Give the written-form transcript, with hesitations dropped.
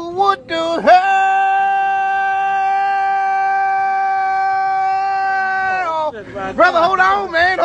What the hell? Brother, hold on, man.